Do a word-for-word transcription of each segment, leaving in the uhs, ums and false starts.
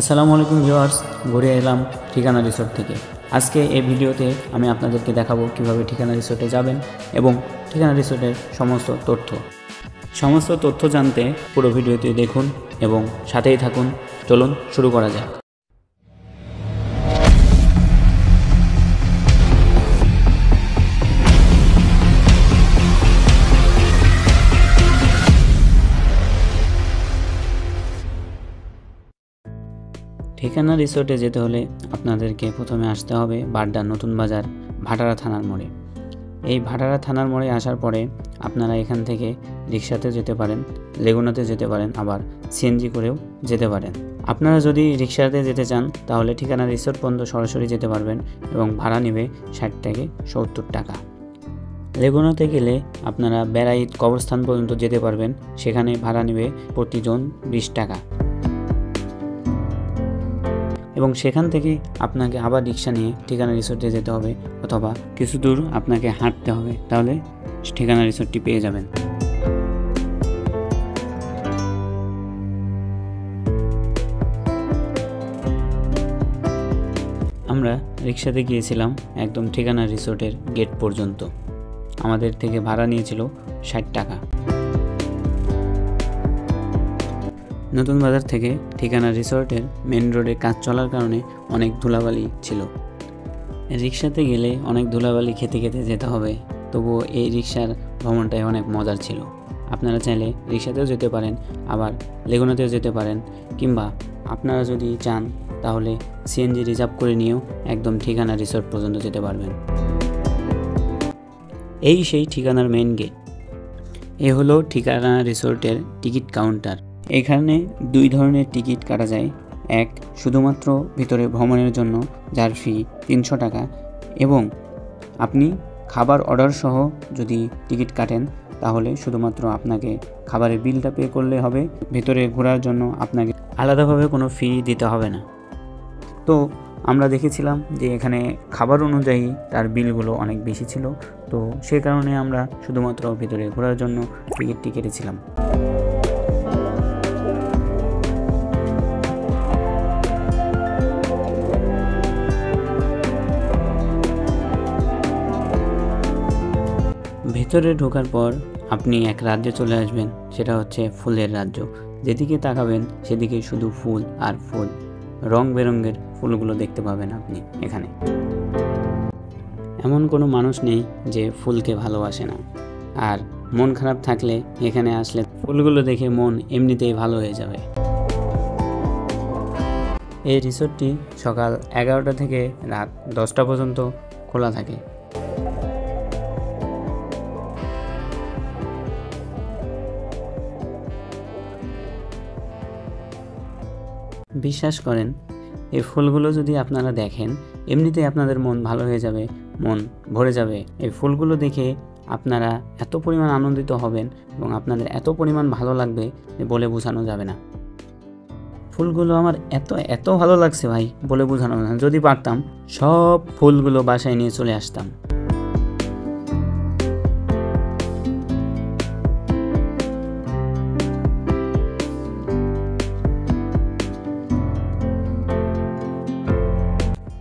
আসসালামু আলাইকুম ভিউয়ার্স, ঘুরে এলাম ঠিকানা রিসোর্ট থেকে। আজকে এই ভিডিওতে আমি আপনাদেরকে দেখাবো কিভাবে ঠিকানা রিসোর্টে যাবেন এবং ঠিকানা রিসোর্টের সমস্ত তথ্য। সমস্ত তথ্য জানতে পুরো ভিডিওটি দেখুন এবং সাথেই থাকুন। চলুন শুরু করা যাক। ঠিকানা রিসোর্টে যেতে হলে আপনাদেরকে প্রথমে আসতে হবে বাড্ডা নতুন বাজার ভাটারা থানার মোড়ে। এই ভাটারা থানার মোড়ে আসার পরে আপনারা এখান থেকে রিক্সাতে যেতে পারেন, লেগুনাতে যেতে পারেন, আবার সিএনজি করেও যেতে পারেন। আপনারা যদি রিক্সাতে যেতে চান তাহলে ঠিকানা রিসোর্ট পর্যন্ত সরাসরি যেতে পারবেন এবং ভাড়া নেবে ষাট থেকে সত্তর টাকা। লেগুনাতে গেলে আপনারা বেড়াইত কবরস্থান পর্যন্ত যেতে পারবেন, সেখানে ভাড়া নেবে প্রতিজন বিশ টাকা এবং সেখান থেকে আপনাকে আবার রিক্সা নিয়ে ঠিকানা রিসোর্টে যেতে হবে অথবা কিছু দূর আপনাকে হাঁটতে হবে, তাহলে ঠিকানা রিসোর্টটি পেয়ে যাবেন। আমরা রিক্সাতে গিয়েছিলাম একদম ঠিকানা রিসোর্টের গেট পর্যন্ত, আমাদের থেকে ভাড়া নিয়েছিল ষাট টাকা। নতুন বাজার থেকে ঠিকানা রিসোর্টের মেন রোডে কাজ চলার কারণে অনেক ধুলাবালি ছিল। রিক্সাতে গেলে অনেক ধুলাবালি খেতে খেতে যেতে হবে, তবুও এই রিক্সার ভ্রমণটাই অনেক মজার ছিল। আপনারা চাইলে রিক্সাতেও যেতে পারেন, আবার লেগুনাতেও যেতে পারেন, কিংবা আপনারা যদি চান তাহলে সিএনজি রিজার্ভ করে নিয়েও একদম ঠিকানা রিসোর্ট পর্যন্ত যেতে পারবেন। এই সেই ঠিকানার মেন গেট। এ হলো ঠিকানা রিসোর্টের টিকিট কাউন্টার। এখানে দুই ধরনের টিকিট কাটা যায়, এক শুধুমাত্র ভিতরে ভ্রমণের জন্য, যার ফি তিনশো টাকা, এবং আপনি খাবার অর্ডার সহ যদি টিকিট কাটেন তাহলে শুধুমাত্র আপনাকে খাবারের বিলটা পে করলে হবে, ভিতরে ঘোরার জন্য আপনাকে আলাদাভাবে কোনো ফি দিতে হবে না। তো আমরা দেখেছিলাম যে এখানে খাবার অনুযায়ী তার বিলগুলো অনেক বেশি ছিল, তো সে কারণে আমরা শুধুমাত্র ভিতরে ঘোরার জন্য টিকিটটি কেটেছিলাম। ভিতরে ঢোকার পর আপনি এক রাজ্যে চলে আসবেন, সেটা হচ্ছে ফুলের রাজ্য। যেদিকে তাকাবেন সেদিকে শুধু ফুল আর ফুল, রং বেরঙের ফুলগুলো দেখতে পাবেন আপনি। এখানে এমন কোনো মানুষ নেই যে ফুলকে ভালোবাসে না, আর মন খারাপ থাকলে এখানে আসলে ফুলগুলো দেখে মন এমনিতেই ভালো হয়ে যাবে। এই রিসোর্টটি সকাল এগারোটা থেকে রাত দশটা পর্যন্ত খোলা থাকে। বিশ্বাস করেন, এই ফুলগুলো যদি আপনারা দেখেন এমনিতে আপনাদের মন ভালো হয়ে যাবে, মন ভরে যাবে। এই ফুলগুলো দেখে আপনারা এত পরিমাণ আনন্দিত হবেন এবং আপনাদের এত পরিমাণ ভালো লাগবে যে বলে বোঝানো যাবে না। ফুলগুলো আমার এত এত ভালো লাগছে ভাই, বলে বোঝানো যাবে না। যদি পারতাম সব ফুলগুলো বাসায় নিয়ে চলে আসতাম।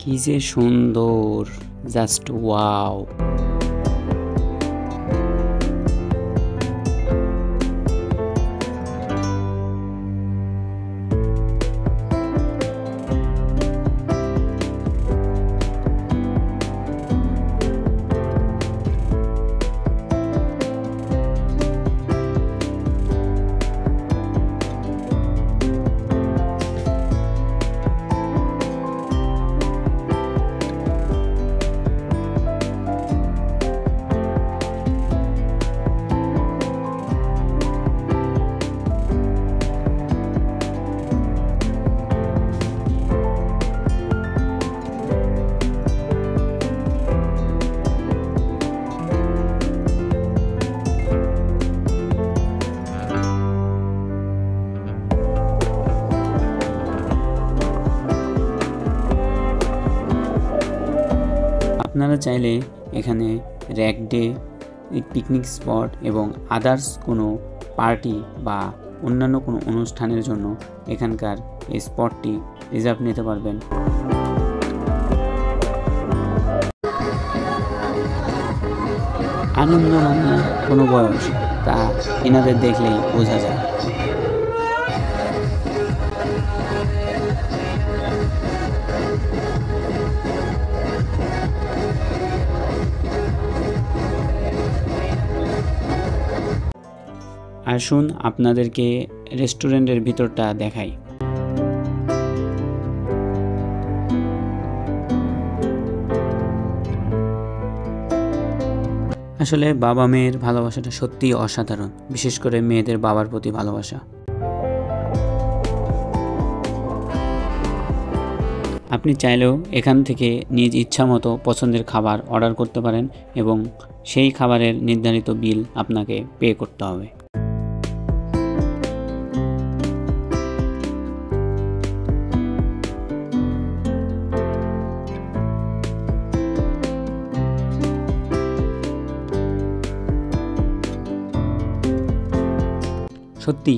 কি যে সুন্দর, জাস্ট ওয়াও। আপনারা চাইলে এখানে র্যাক ডে, পিকনিক স্পট এবং আদার্স কোনো পার্টি বা অন্যান্য কোনো অনুষ্ঠানের জন্য এখানকার এই স্পটটি রিজার্ভ নিতে পারবেন। আনন্দ মান্না কোনো বয়স তা এনাদের দেখলেই বোঝা যায়। আসুন আপনাদেরকে রেস্টুরেন্টের ভিতরটা দেখাই। আসলে বাবা মেয়ের ভালোবাসাটা সত্যিই অসাধারণ, বিশেষ করে মেয়েদের বাবার প্রতি ভালোবাসা। আপনি চাইলেও এখান থেকে নিজ ইচ্ছা মতো পছন্দের খাবার অর্ডার করতে পারেন এবং সেই খাবারের নির্ধারিত বিল আপনাকে পে করতে হবে। সত্যি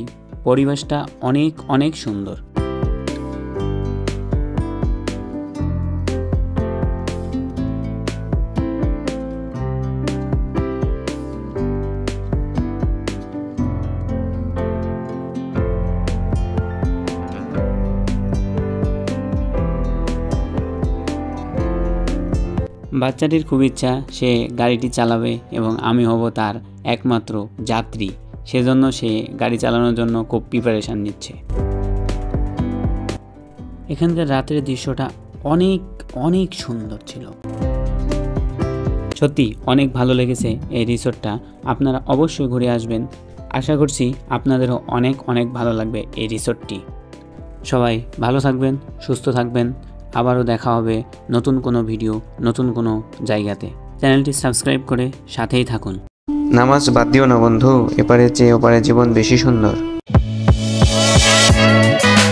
পরিবেশটা অনেক অনেক সুন্দর। বাচ্চাটির খুব ইচ্ছা সে গাড়িটি চালাবে এবং আমি হব তার একমাত্র যাত্রী, সেজন্য সে গাড়ি চালানোর জন্য খুব প্রিপারেশান নিচ্ছে। এখানকার রাতের দৃশ্যটা অনেক অনেক সুন্দর ছিল। সত্যি অনেক ভালো লেগেছে এই রিসোর্টটা, আপনারা অবশ্যই ঘুরে আসবেন। আশা করছি আপনাদেরও অনেক অনেক ভালো লাগবে এই রিসোর্টটি। সবাই ভালো থাকবেন, সুস্থ থাকবেন। আবারও দেখা হবে নতুন কোনো ভিডিও, নতুন কোনো জায়গাতে। চ্যানেলটি সাবস্ক্রাইব করে সাথেই থাকুন। নামাজ বাদ দিও না বন্ধু, এপারে চেয়ে ওপারে জীবন বেশি সুন্দর।